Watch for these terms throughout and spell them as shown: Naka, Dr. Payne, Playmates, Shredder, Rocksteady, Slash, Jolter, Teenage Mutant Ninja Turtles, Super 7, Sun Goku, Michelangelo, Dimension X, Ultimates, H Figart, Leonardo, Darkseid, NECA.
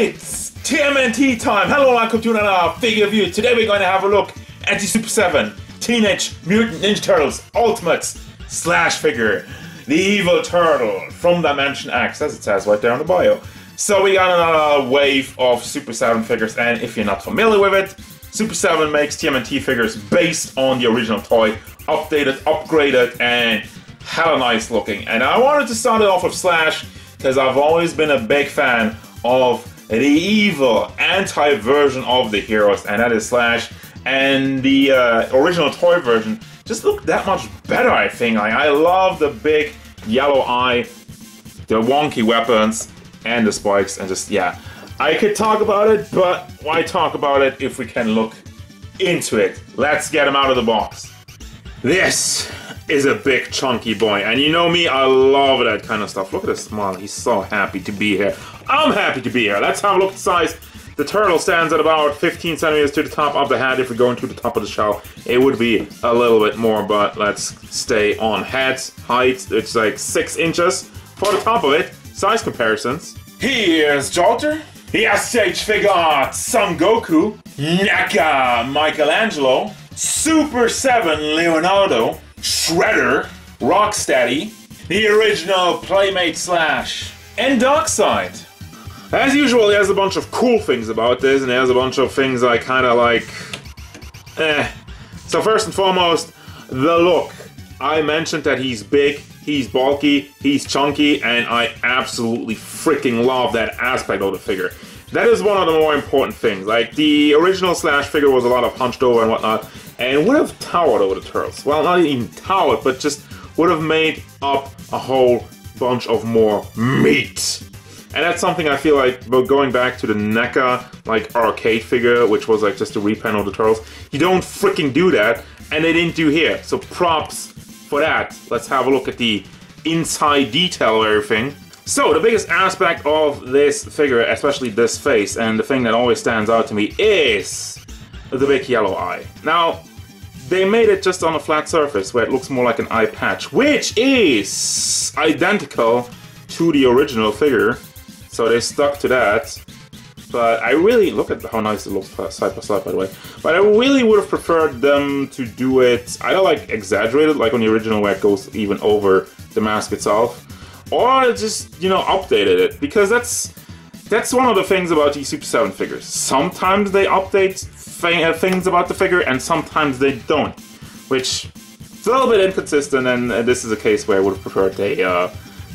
It's TMNT time! Hello and welcome to another figure review. Today we're going to have a look at the Super 7 Teenage Mutant Ninja Turtles Ultimates Slash figure. The evil turtle from Dimension X, as it says right there in the bio. So we got another wave of Super 7 figures, and if you're not familiar with it, Super 7 makes TMNT figures based on the original toy, updated, upgraded, and hella nice looking. And I wanted to start it off with Slash, because I've always been a big fan of the evil anti-version of the heroes, and that is Slash. And the original toy version just looked that much better, I think. Like, I love the big yellow eye, the wonky weapons, and the spikes, and just, yeah. I could talk about it, but why talk about it if we can look into it? Let's get him out of the box. This is a big chunky boy, and you know me, I love that kind of stuff. Look at his smile, he's so happy to be here. I'm happy to be here. Let's have a look at size. The turtle stands at about 15 centimeters to the top of the head. If we're going to the top of the shell, it would be a little bit more, but let's stay on head height. It's like 6 inches for the top of it. Size comparisons. Here's Jolter. Here's H Figart, Sun Goku, Naka, Michelangelo, Super 7 Leonardo, Shredder, Rocksteady, the original Playmate Slash, and Darkseid. As usual, there's a bunch of cool things about this, and there's a bunch of things I kind of like, eh. So first and foremost, the look. I mentioned that he's big, he's bulky, he's chunky, and I absolutely freaking love that aspect of the figure. That is one of the more important things. Like, the original Slash figure was a lot of hunched over and whatnot, and would have towered over the turtles. Well, not even towered, but just would have made up a whole bunch of more meat. And that's something I feel like, but going back to the NECA, like, arcade figure, which was, like, just a repan of the turtles, you don't freaking do that, and they didn't do here. So props for that. Let's have a look at the inside detail of everything. So, the biggest aspect of this figure, especially this face, and the thing that always stands out to me is the big yellow eye. Now, they made it just on a flat surface, where it looks more like an eye patch, which is identical to the original figure. So they stuck to that, but I really, look at how nice it looks side by side, by the way, but I really would have preferred them to do it either like exaggerated, like on the original where it goes even over the mask itself, or just, you know, updated it, because that's one of the things about these Super 7 figures. Sometimes they update things about the figure, and sometimes they don't, which is a little bit inconsistent, and this is a case where I would have preferred they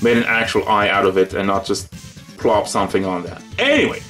made an actual eye out of it and not just plop something on that. Anyway,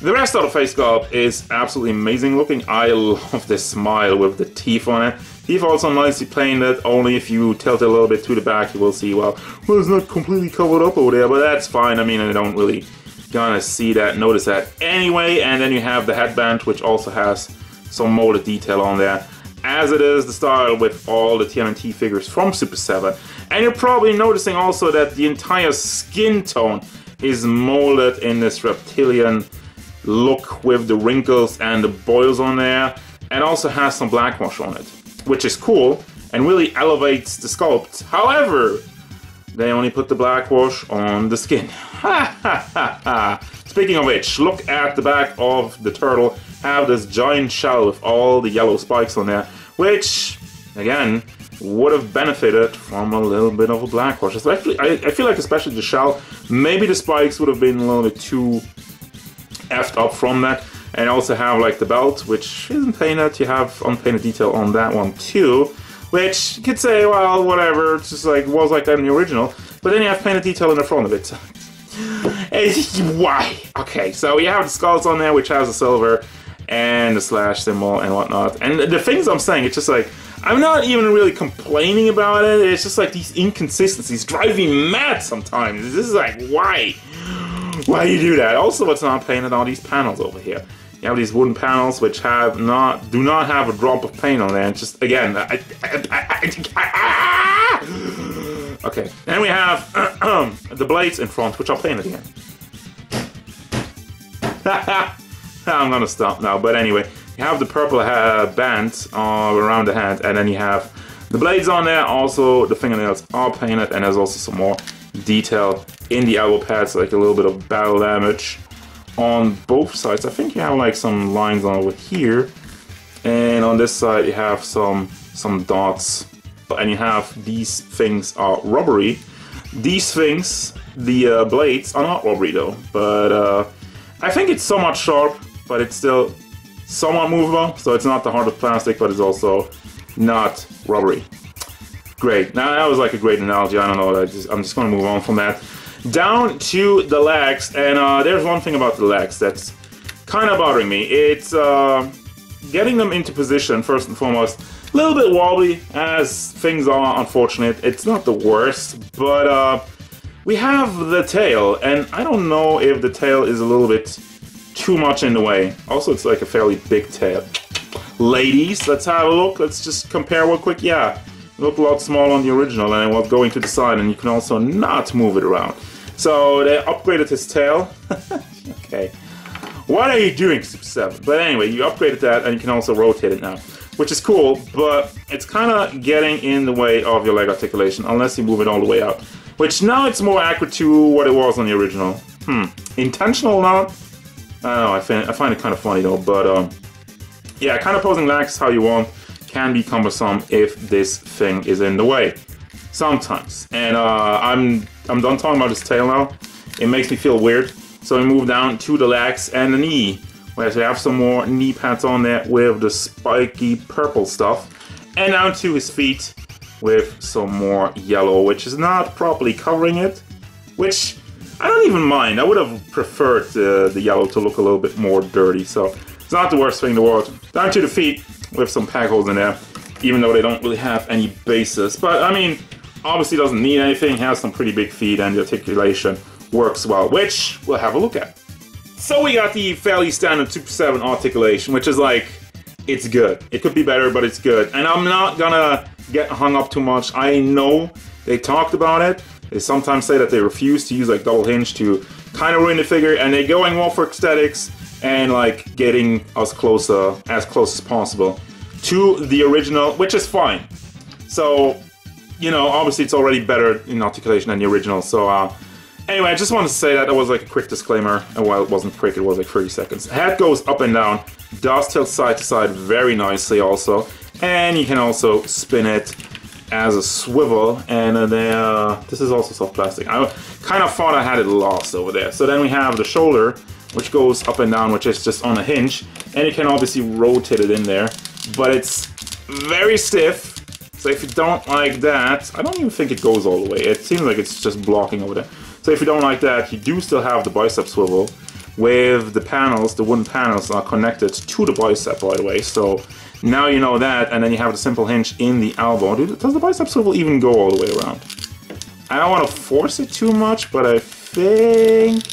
the rest of the face sculpt is absolutely amazing looking. I love this smile with the teeth on it. Teeth also nicely painted, only if you tilt it a little bit to the back you will see, well it's not completely covered up over there, but that's fine. I mean, I don't really gonna see that, notice that anyway. And then you have the headband, which also has some molded detail on there, as it is the style with all the TMNT figures from Super 7. And you're probably noticing also that the entire skin tone is molded in this reptilian look with the wrinkles and the boils on there, and also has some black wash on it, which is cool and really elevates the sculpt. However, they only put the black wash on the skin. Ha ha ha ha! Speaking of which, look at the back of the turtle, have this giant shell with all the yellow spikes on there, which, again, would have benefited from a little bit of a black wash. Especially, I feel like especially the shell, maybe the spikes would have been a little bit too effed up from that. And also have like the belt, which isn't painted, you have unpainted detail on that one too, which you could say, well, whatever, it's just like, was like that in the original, but then you have painted detail in the front of it. Why? Okay, so you have the skulls on there, which has the silver and the slash symbol and whatnot. And the things I'm saying, it's just like, I'm not even really complaining about it, it's just like these inconsistencies drive me mad sometimes. This is like, why? Why do you do that? Also, it's not painted on these panels over here. You have these wooden panels which have do not have a drop of paint on there, and just, again, okay, and we have the blades in front, which are painted again. I'm gonna stop now, but anyway. You have the purple band around the hand, and then you have the blades on there. Also, the fingernails are painted, and there's also some more detail in the elbow pads, like a little bit of battle damage on both sides. I think you have like some lines on over here, and on this side you have some dots, and you have these things are rubbery. These things, the blades, are not rubbery though, but I think it's somewhat sharp, but it's still somewhat movable, so it's not the hardest plastic, but it's also not rubbery. Great. Now that was like a great analogy, I don't know, I'm just gonna move on from that. Down to the legs, and there's one thing about the legs that's kind of bothering me. It's getting them into position, first and foremost. A little bit wobbly, as things are, unfortunate. It's not the worst, but we have the tail, and I don't know if the tail is a little bit too much in the way. Also, it's like a fairly big tail. Ladies, let's have a look. Let's just compare real quick. Yeah, it looked a lot smaller on the original, and it was going to the side, and you can also not move it around. So they upgraded his tail. Okay. What are you doing, Super 7? But anyway, you upgraded that, and you can also rotate it now, which is cool, but it's kind of getting in the way of your leg articulation, unless you move it all the way out. Which now it's more accurate to what it was on the original. Intentional or not? I don't know, I find it kind of funny though, but yeah, kind of posing legs how you want can be cumbersome if this thing is in the way sometimes. And I'm done talking about his tail now. It makes me feel weird. So we move down to the legs and the knee, where we have some more knee pads on there with the spiky purple stuff, and down to his feet with some more yellow, which is not properly covering it, which I don't even mind. I would have preferred the yellow to look a little bit more dirty, so it's not the worst thing in the world. Down to the feet with some pack holes in there, even though they don't really have any bases. But I mean, obviously doesn't need anything, has some pretty big feet, and the articulation works well, which we'll have a look at. So we got the fairly standard Super 7 articulation, which is like, it's good. It could be better, but it's good. And I'm not gonna get hung up too much. I know they talked about it. They sometimes say that they refuse to use like double hinge to kind of ruin the figure, and they're going more for aesthetics and like getting us closer, as close as possible to the original, which is fine. So, you know, obviously it's already better in articulation than the original, so anyway, I just wanted to say that was like a quick disclaimer, and while it wasn't quick, it was like 30 seconds. Head goes up and down, does tilt side to side very nicely also, and you can also spin it as a swivel, and this is also soft plastic. I kind of thought I had it lost over there. So then we have the shoulder, which goes up and down, which is just on a hinge, and you can obviously rotate it in there, but it's very stiff. So if you don't like that, I don't even think it goes all the way. It seems like it's just blocking over there. So if you don't like that, you do still have the bicep swivel with the panels. The wooden panels are connected to the bicep, by the way. So now you know that, and then you have the simple hinge in the elbow. Does the bicep swivel even go all the way around? I don't want to force it too much, but I think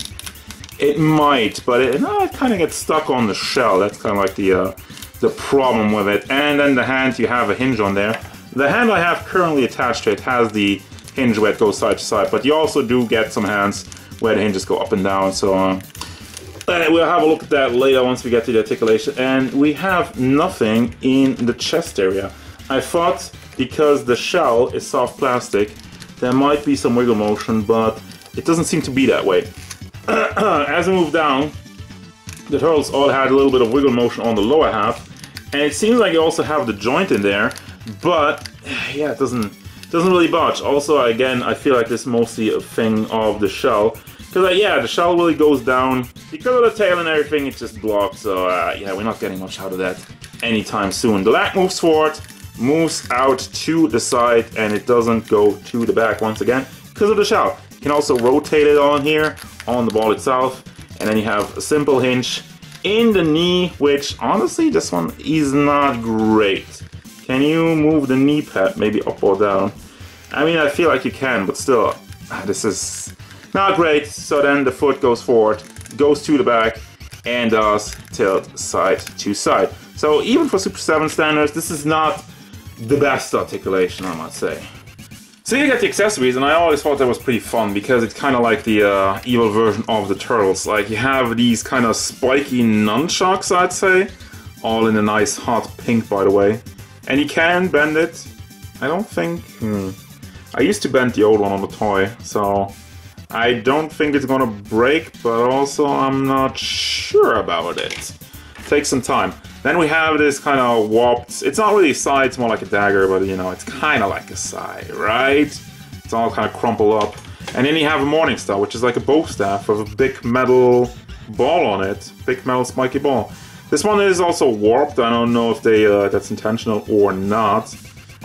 it might. But it kind of gets stuck on the shell. That's kind of like the problem with it. And then the hand, you have a hinge on there. The hand I have currently attached to it has the hinge where it goes side to side, but you also do get some hands where the hinges go up and down, so we'll have a look at that later once we get to the articulation. And we have nothing in the chest area. I thought because the shell is soft plastic, there might be some wiggle motion, but it doesn't seem to be that way. As we move down, the turtles all had a little bit of wiggle motion on the lower half, and it seems like you also have the joint in there. But yeah, it doesn't really budge. Also, again, I feel like this is mostly a thing of the shell, because yeah, the shell really goes down because of the tail and everything. It's just blocked, so yeah, we're not getting much out of that anytime soon. The leg moves forward, moves out to the side, and it doesn't go to the back once again because of the shell. You can also rotate it on here on the ball itself, and then you have a simple hinge in the knee, which honestly, this one is not great. Can you move the knee pad maybe up or down? I mean, I feel like you can, but still, this is not great. So then the foot goes forward, goes to the back, and does tilt side to side. So even for Super 7 standards, this is not the best articulation, I must say. So you get the accessories, and I always thought that was pretty fun, because it's kind of like the evil version of the Turtles. Like, you have these kind of spiky nunchucks, I'd say, all in a nice hot pink, by the way. And you can bend it. I don't think... I used to bend the old one on the toy, so I don't think it's gonna break, but also I'm not sure about it. Takes some time. Then we have this kind of warped, it's not really a scythe, it's more like a dagger, but you know, it's kind of like a scythe, right? It's all kind of crumpled up. And then you have a Morning Star, which is like a bow staff with a big metal ball on it. Big metal spiky ball. This one is also warped. I don't know if they that's intentional or not.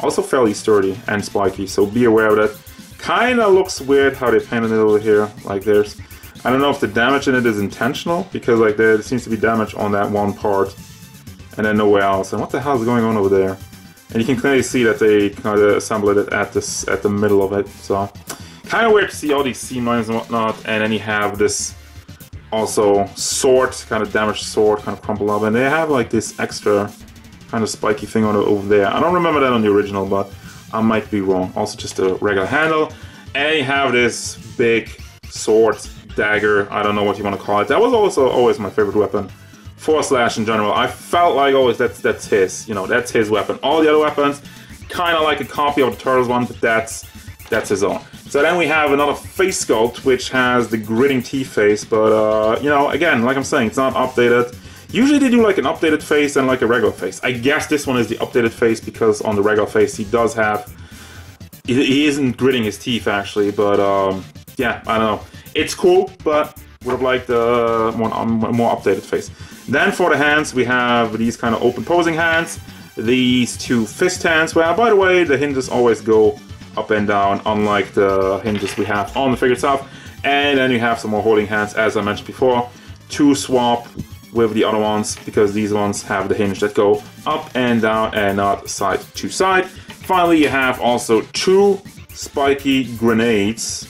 Also fairly sturdy and spiky, so be aware of that. Kind of looks weird how they painted it over here, like there's... I don't know if the damage in it is intentional, because like there seems to be damage on that one part and then nowhere else. And what the hell is going on over there? And you can clearly see that they kind of assembled it at the middle of it, so... Kind of weird to see all these seam lines and whatnot, and then you have this also sword, kind of damaged sword, kind of crumpled up, and they have like this extra kind of spiky thing on it over there. I don't remember that on the original, but I might be wrong. Also just a regular handle, and you have this big sword, dagger, I don't know what you want to call it. That was also always my favorite weapon for Slash in general. I felt like always that's his, you know, that's his weapon. All the other weapons, kind of like a copy of the Turtles one, but that's his own. So then we have another face sculpt, which has the gritting teeth face, but you know, again, like I'm saying, it's not updated. Usually they do like an updated face and like a regular face. I guess this one is the updated face because on the regular face he does have... He isn't gritting his teeth actually, but yeah, I don't know. It's cool, but would have liked a more updated face. Then for the hands, we have these kind of open posing hands. These two fist hands, where, by the way, the hinges always go up and down, unlike the hinges we have on the figure itself. And then you have some more holding hands, as I mentioned before, to swap with the other ones, because these ones have the hinge that go up and down and not side to side. Finally, you have also two spiky grenades,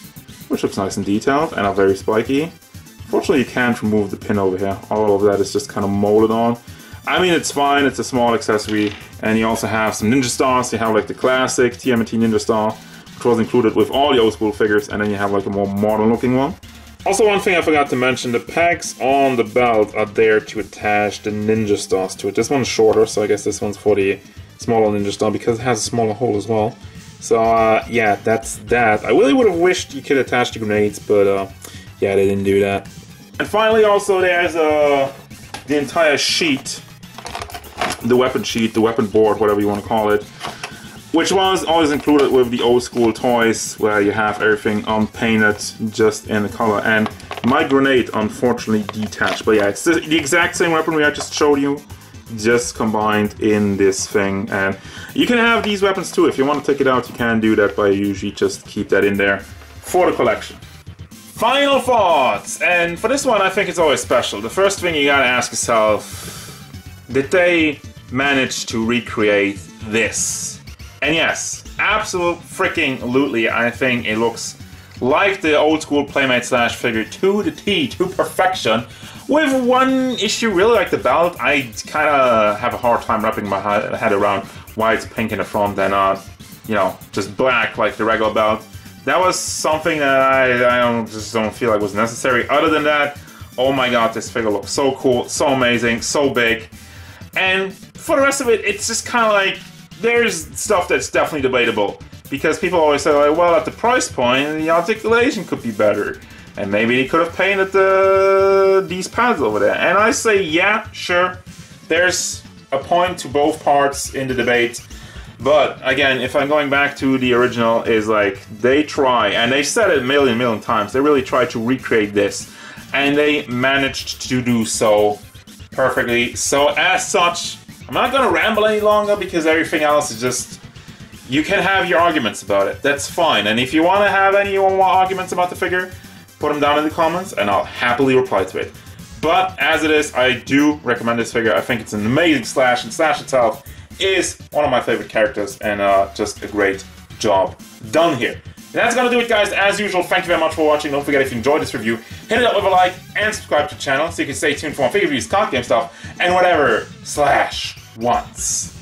which looks nice and detailed and are very spiky. Fortunately, you can't remove the pin over here. All of that is just kind of molded on. I mean, it's fine, it's a small accessory, and you also have some ninja stars. You have like the classic TMNT ninja star, which was included with all the old school figures, and then you have like a more modern looking one. Also, one thing I forgot to mention, the pegs on the belt are there to attach the ninja stars to it. This one's shorter, so I guess this one's for the smaller ninja star, because it has a smaller hole as well. So yeah, that's that. I really would have wished you could attach the grenades, but yeah, they didn't do that. And finally also there's the entire sheet. The weapon sheet, the weapon board, whatever you want to call it, which was always included with the old school toys, where you have everything unpainted, just in the color. And my grenade, unfortunately, detached. But yeah, it's the exact same weaponry I just showed you, just combined in this thing. And you can have these weapons too. If you want to take it out, you can do that, but I usually just keep that in there for the collection. Final thoughts! And for this one, I think it's always special. The first thing you gotta ask yourself, did they manage to recreate this? And yes, absolute freaking lootly, I think it looks like the old school Playmates Slash figure to the T, to perfection. With one issue, really, like the belt, I kind of have a hard time wrapping my head around why it's pink in the front and not, you know, just black like the regular belt. That was something that I just don't feel like was necessary. Other than that, oh my god, this figure looks so cool, so amazing, so big. And for the rest of it, it's just kind of like, there's stuff that's definitely debatable. Because people always say, like, well, at the price point, the articulation could be better. And maybe they could have painted these pads over there. And I say, yeah, sure. There's a point to both parts in the debate. But again, if I'm going back to the original, is like, they try, and they said it a million times, they really try to recreate this. And they managed to do so perfectly. So as such, I'm not gonna ramble any longer, because everything else is just, you can have your arguments about it, that's fine. And if you want to have any more arguments about the figure, put them down in the comments and I'll happily reply to it. But as it is, I do recommend this figure. I think it's an amazing Slash, and Slash itself is one of my favorite characters, and just a great job done here. And that's gonna do it, guys. As usual, thank you very much for watching. Don't forget, if you enjoyed this review, hit it up with a like and subscribe to the channel so you can stay tuned for more figure reviews, card game stuff, and whatever Slash wants.